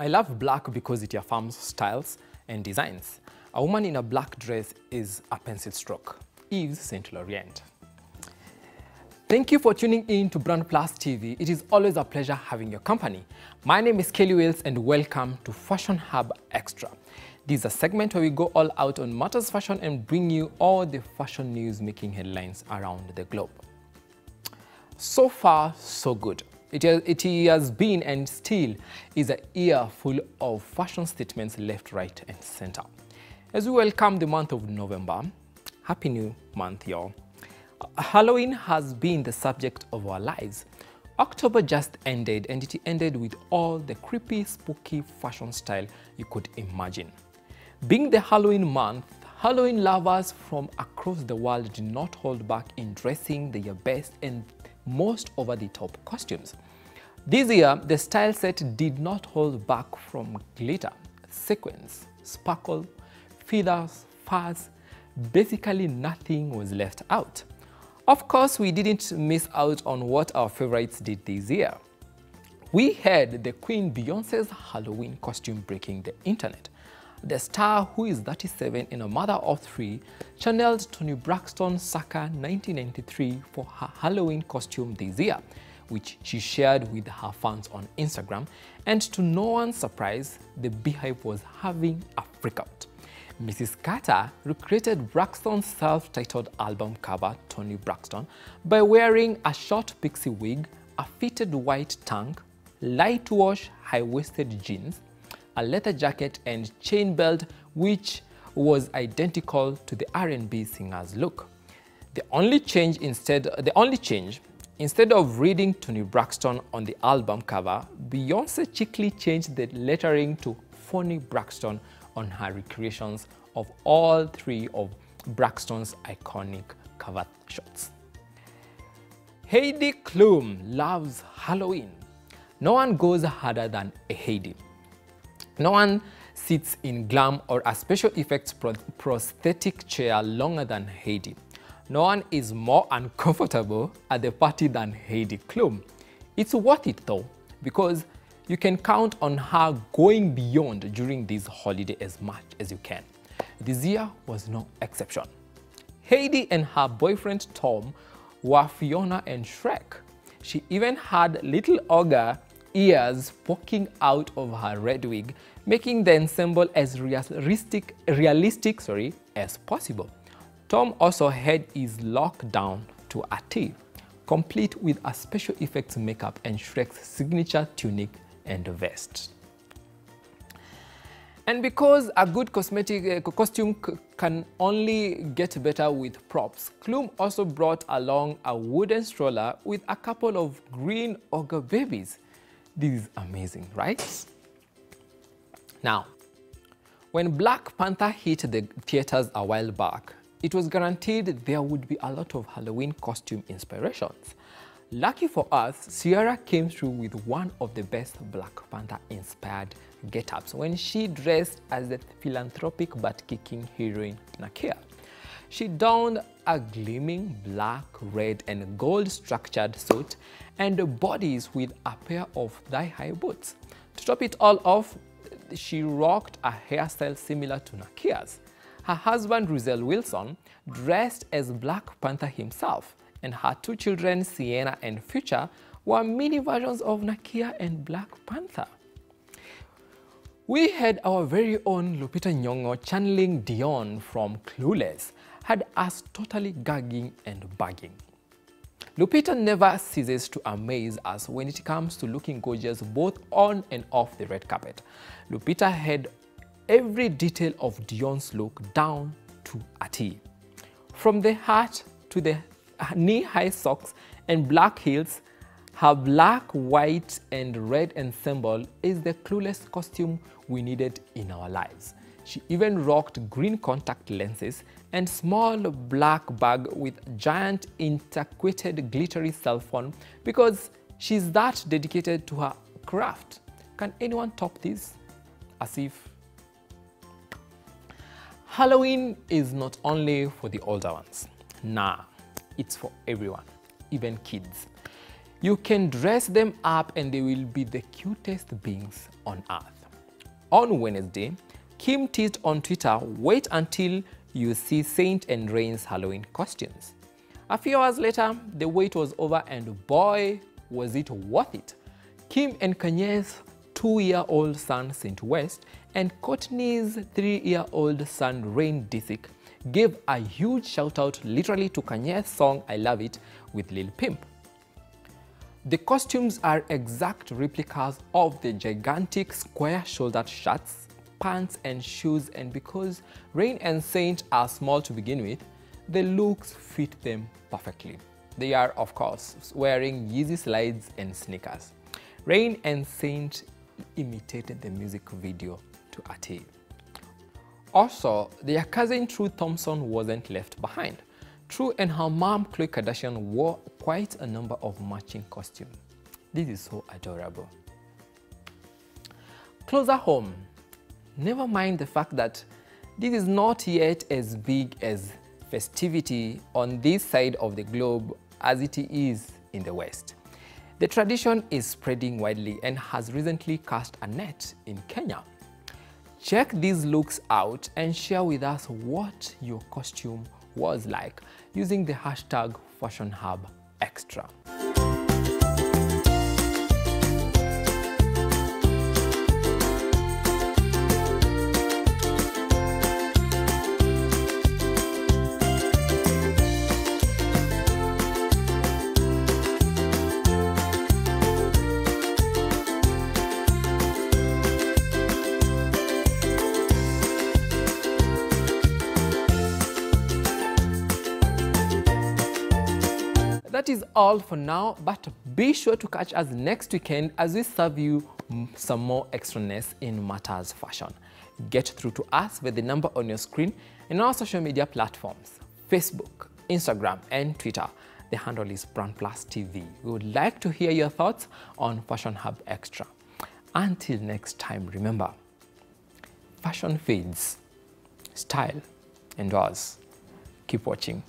I love black because it affirms styles and designs. A woman in a black dress is a pencil stroke. Yves Saint Laurent. Thank you for tuning in to Brand Plus TV. It is always a pleasure having your company. My name is Kelly Weils and welcome to Fashion Hub Extra. This is a segment where we go all out on matters fashion and bring you all the fashion news making headlines around the globe. So far, so good. It has been and still is a year full of fashion statements left, right, and center. As we welcome the month of November, happy new month, y'all. Halloween has been the subject of our lives. October just ended, and it ended with all the creepy, spooky fashion style you could imagine. Being the Halloween month, Halloween lovers from across the world did not hold back in dressing their best and most over-the-top costumes. This year, the style set did not hold back from glitter, sequins, sparkle, feathers, furs. Basically, nothing was left out. Of course, we didn't miss out on what our favorites did this year. We had the Queen Beyoncé's Halloween costume breaking the internet. The star, who is 37 and a mother of three, channeled Toni Braxton circa 1993 for her Halloween costume this year, which she shared with her fans on Instagram. And to no one's surprise, the Beehive was having a freakout. Mrs. Carter recreated Braxton's self-titled album cover, Toni Braxton, by wearing a short pixie wig, a fitted white tank, light wash high-waisted jeans, a leather jacket and chain belt, which was identical to the R&B singer's look. The only change, instead of reading Toni Braxton on the album cover, Beyoncé cheekily changed the lettering to Phony Braxton on her recreations of all three of Braxton's iconic cover shots. Heidi Klum loves Halloween. No one goes harder than a Heidi. No one sits in glam or a special effects prosthetic chair longer than Heidi. No one is more uncomfortable at the party than Heidi Klum. It's worth it though, because you can count on her going beyond during this holiday as much as you can. This year was no exception. Heidi and her boyfriend Tom were Fiona and Shrek. She even had little ogre ears poking out of her red wig, making the ensemble as realistic as possible. Tom also had his lock down to a T, complete with a special effects makeup and Shrek's signature tunic and vest. And because a good costume can only get better with props, Klum also brought along a wooden stroller with a couple of green ogre babies. This is amazing, right? Now, when Black Panther hit the theaters a while back, it was guaranteed there would be a lot of Halloween costume inspirations. Lucky for us, Ciara came through with one of the best Black Panther-inspired get-ups when she dressed as the philanthropic but kicking heroine Nakia. She donned a gleaming black, red, and gold structured suit and bodies with a pair of thigh-high boots. To top it all off, she rocked a hairstyle similar to Nakia's. Her husband, Russell Wilson, dressed as Black Panther himself, and her two children, Sienna and Future, were mini versions of Nakia and Black Panther. We had our very own Lupita Nyong'o channeling Dion from Clueless, had us totally gagging and bugging. Lupita never ceases to amaze us when it comes to looking gorgeous both on and off the red carpet. Lupita had every detail of Dion's look down to a T. From the hat to the knee-high socks and black heels, her black, white, and red ensemble is the Clueless costume we needed in our lives. She even rocked green contact lenses and small black bag with giant interquated glittery cell phone because she's that dedicated to her craft. Can anyone top this? As if. Halloween is not only for the older ones. Nah, it's for everyone, even kids. You can dress them up and they will be the cutest beings on earth. On Wednesday, Kim teased on Twitter, "Wait until you see Saint and Rain's Halloween costumes." A few hours later, the wait was over and boy, was it worth it. Kim and Kanye's 2-year-old son Saint West and Kourtney's 3-year-old son Rain Disick gave a huge shout-out literally to Kanye's song I Love It with Lil Pump. The costumes are exact replicas of the gigantic square-shouldered shirts, pants and shoes, and because Rain and Saint are small to begin with, the looks fit them perfectly. They are, of course, wearing Yeezy slides and sneakers. Rain and Saint imitated the music video to a T. Also, their cousin True Thompson wasn't left behind. True and her mom Khloe Kardashian wore quite a number of matching costumes. This is so adorable. Closer home, never mind the fact that this is not yet as big as festivity on this side of the globe as it is in the West. The tradition is spreading widely and has recently cast a net in Kenya. Check these looks out and share with us what your costume was like using the hashtag Fashion Hub Extra. That is all for now, but be sure to catch us next weekend as we serve you some more extraness in matters fashion. Get through to us with the number on your screen and our social media platforms, Facebook, Instagram, and Twitter. The handle is Brand Plus TV. We would like to hear your thoughts on Fashion Hub Extra. Until next time, remember, fashion fades, style endures. Keep watching.